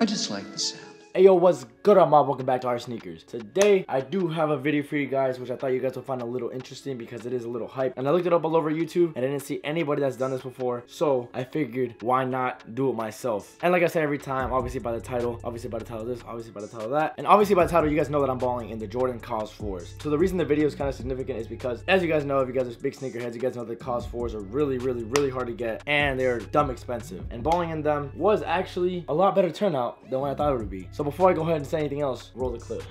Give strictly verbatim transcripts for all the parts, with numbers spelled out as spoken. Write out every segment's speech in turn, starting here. I just like the sound. Hey yo, what's good, I'm Mob? Welcome back to Our Sneakers. Today, I do have a video for you guys, which I thought you guys would find a little interesting because it is a little hype. And I looked it up all over YouTube, and I didn't see anybody that's done this before. So I figured, why not do it myself? And like I said every time, obviously by the title, obviously by the title of this, obviously by the title of that, and obviously by the title, you guys know that I'm balling in the Jordan Kaws fours. So the reason the video is kind of significant is because, as you guys know, if you guys are big sneakerheads, you guys know that Kaws fours are really, really, really hard to get, and they're dumb expensive. And balling in them was actually a lot better turnout than what I thought it would be. So before I go ahead and say anything else, roll the clip.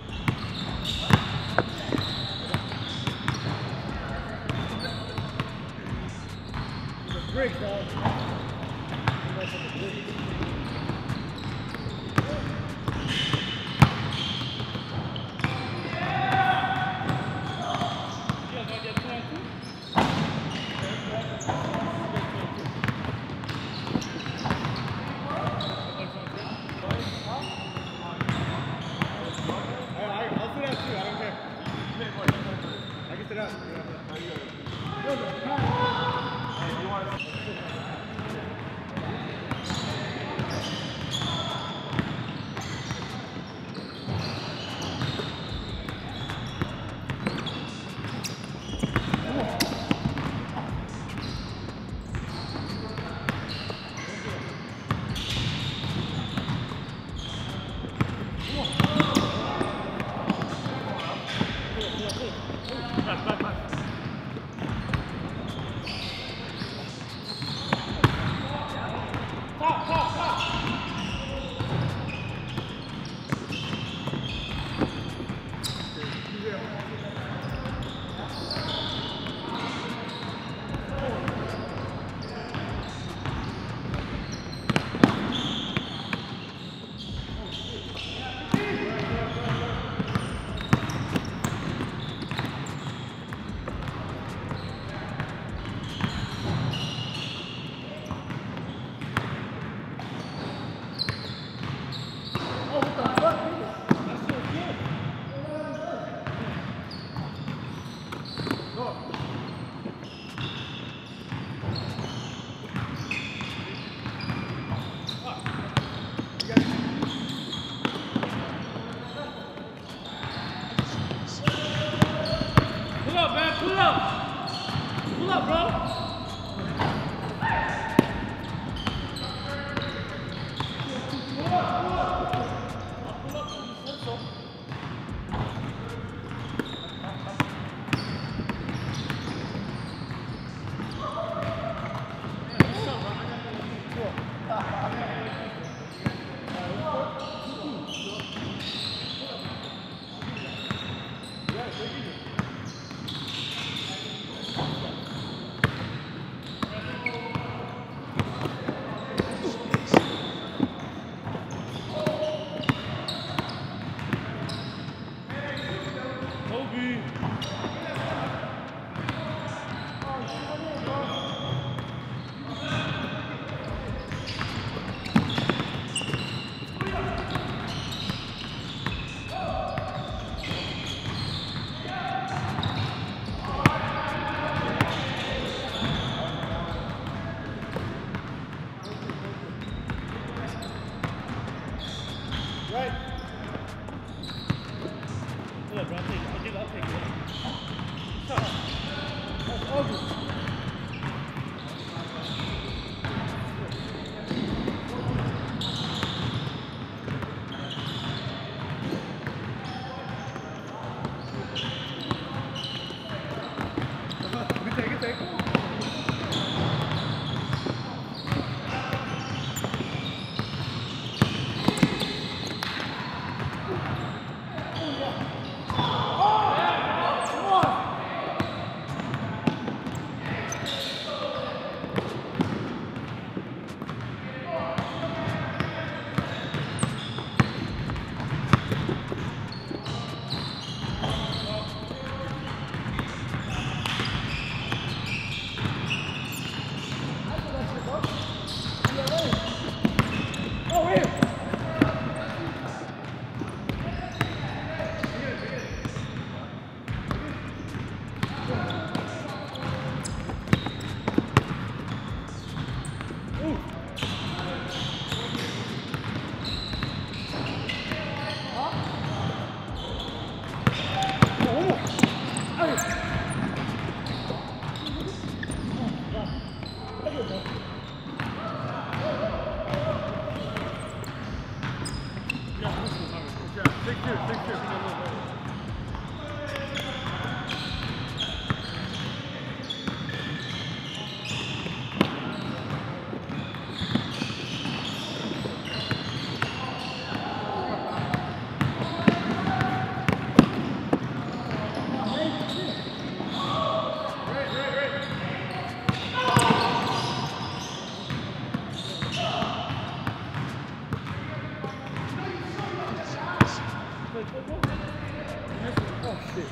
it.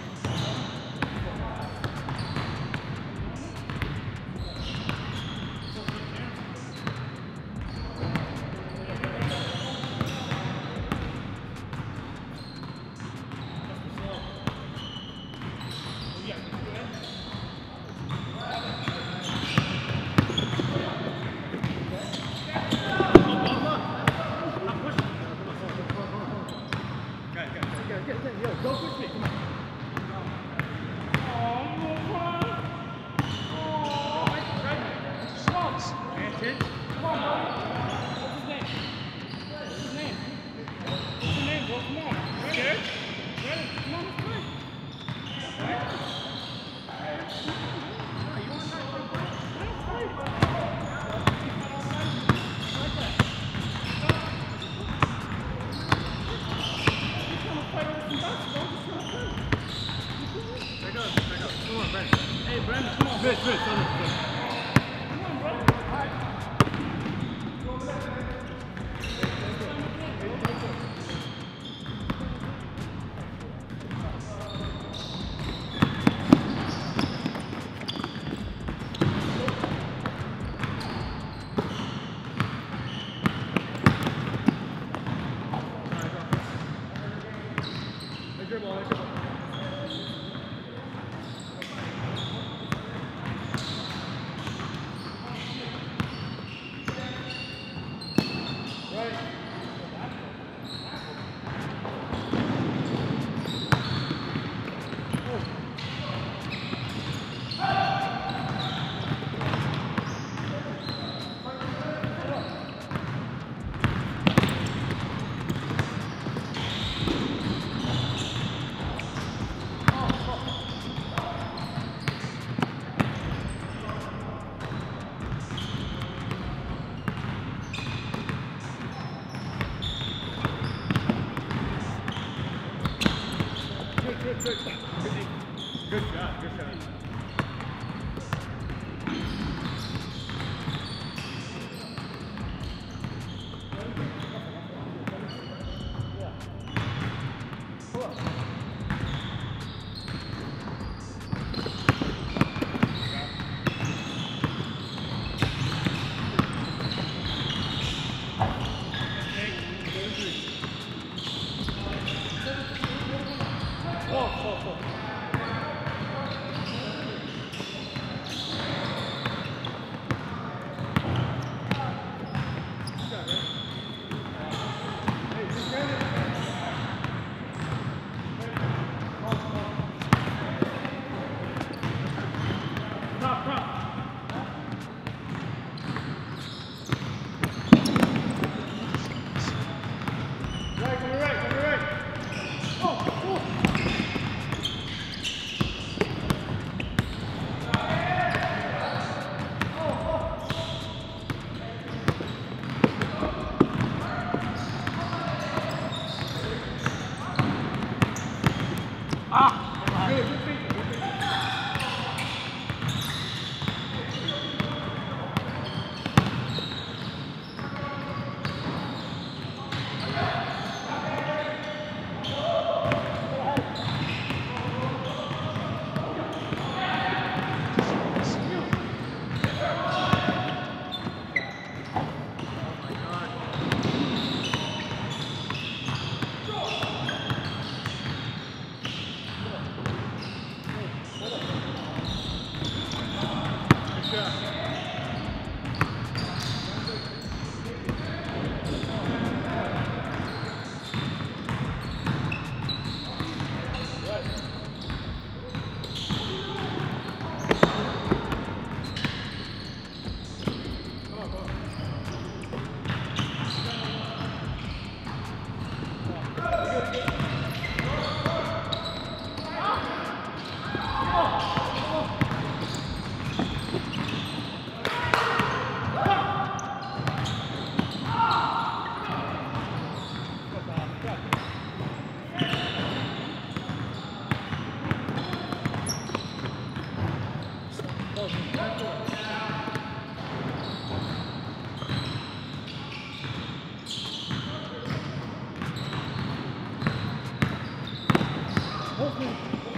Hold me.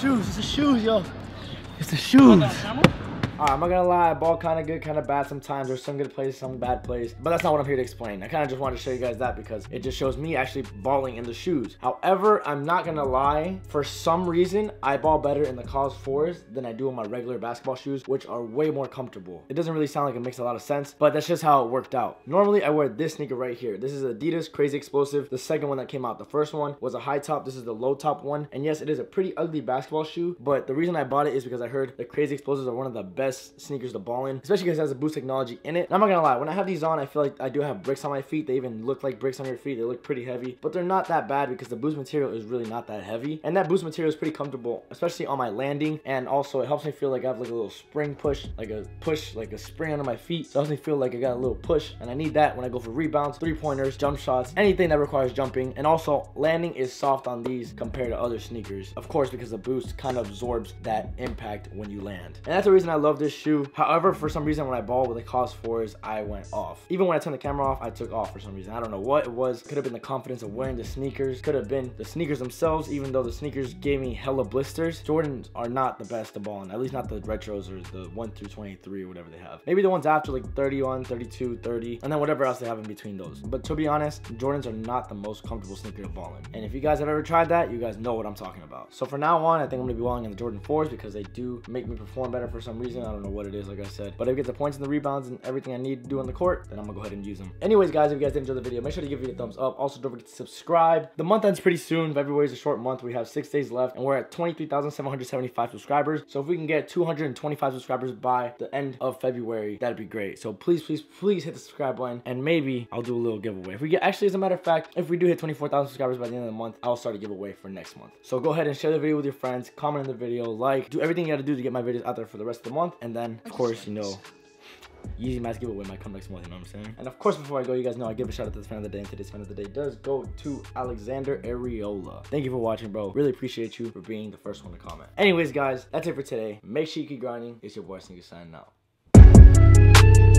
Shoes, it's the shoes, yo. It's the shoes. Alright, I'm not gonna lie, ball kinda good, kinda bad sometimes. There's some good plays, some bad plays. But that's not what I'm here to explain. I kinda just wanted to show you guys that because it just shows me actually balling in the shoes. However, I'm not gonna lie, for some reason, I ball better in the Kaws fours than I do in my regular basketball shoes, which are way more comfortable. It doesn't really sound like it makes a lot of sense, but that's just how it worked out. Normally, I wear this sneaker right here. This is Adidas Crazy Explosive, the second one that came out. The first one was a high top, this is the low top one. And yes, it is a pretty ugly basketball shoe, but the reason I bought it is because I heard the Crazy Explosives are one of the best best sneakers to ball in, especially because it has a boost technology in it. And I'm not gonna lie, when I have these on, I feel like I do have bricks on my feet. They even look like bricks on your feet. They look pretty heavy, but they're not that bad because the boost material is really not that heavy. And that boost material is pretty comfortable, especially on my landing. And also it helps me feel like I have like a little spring push, like a push, like a spring under my feet. So it helps me feel like I got a little push, and I need that when I go for rebounds, three pointers, jump shots, anything that requires jumping. And also landing is soft on these compared to other sneakers, of course, because the boost kind of absorbs that impact when you land. And that's the reason I love this shoe. However, for some reason when I ball with the Kaws fours, I went off. Even when I turned the camera off, I took off for some reason. I don't know what it was. Could have been the confidence of wearing the sneakers. Could have been the sneakers themselves, even though the sneakers gave me hella blisters. Jordans are not the best to ball in, at least not the retros or the one through twenty-three or whatever they have. Maybe the ones after like thirty-one, thirty-two, thirty, and then whatever else they have in between those. But to be honest, Jordans are not the most comfortable sneaker to ball in. And if you guys have ever tried that, you guys know what I'm talking about. So for now on, I think I'm gonna be balling in the Jordan fours because they do make me perform better for some reason. I don't know what it is, like I said, but if I get the points and the rebounds and everything I need to do on the court, then I'm gonna go ahead and use them. Anyways, guys, if you guys did enjoy the video, make sure to give it a thumbs up. Also, don't forget to subscribe. The month ends pretty soon. February is a short month. We have six days left, and we're at twenty-three thousand seven hundred seventy-five subscribers. So if we can get two hundred twenty-five subscribers by the end of February, that'd be great. So please, please, please hit the subscribe button, and maybe I'll do a little giveaway. If we get, actually, as a matter of fact, if we do hit twenty-four thousand subscribers by the end of the month, I'll start a giveaway for next month. So go ahead and share the video with your friends, comment on the video, like, do everything you gotta do to get my videos out there for the rest of the month. Month. And then, of course, you know, Yeezy Mask giveaway might come next month, you know what I'm saying? And of course, before I go, you guys know I give a shout out to the fan of the day, and today's fan of the day does go to Alexander Ariola. Thank you for watching, bro. Really appreciate you for being the first one to comment. Anyways, guys, that's it for today. Make sure you keep grinding. It's your boy Sinkie signing out.